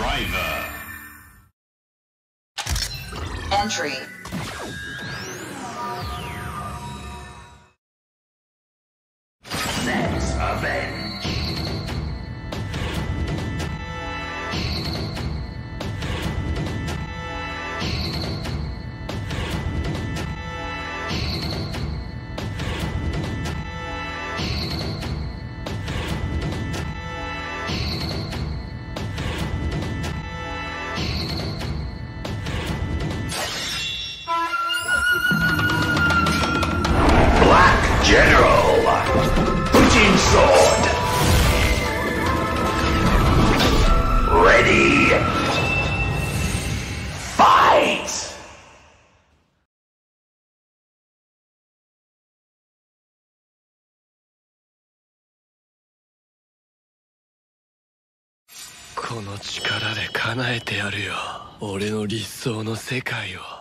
Driver. Entry. Let's avenge.この力で叶えてやるよ、俺の理想の世界を。